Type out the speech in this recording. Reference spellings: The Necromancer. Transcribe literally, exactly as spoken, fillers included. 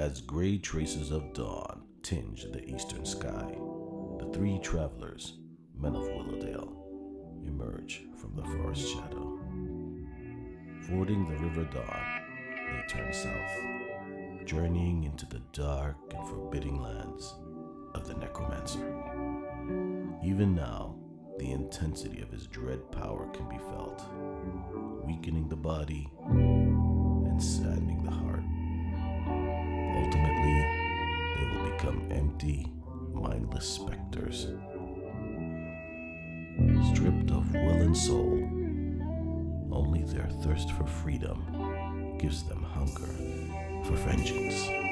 as gray traces of dawn tinge the eastern sky. The three travelers, men of Willowdale, emerge from the forest shadow. Fording the River Dawn, they turn south, journeying into the dark and forbidding lands of the Necromancer. Even now, the intensity of his dread power can be felt, weakening the body and saddening the heart. Ultimately, they will become empty, mindless specters, stripped of will and soul. Only their thirst for freedom gives them hunger for vengeance.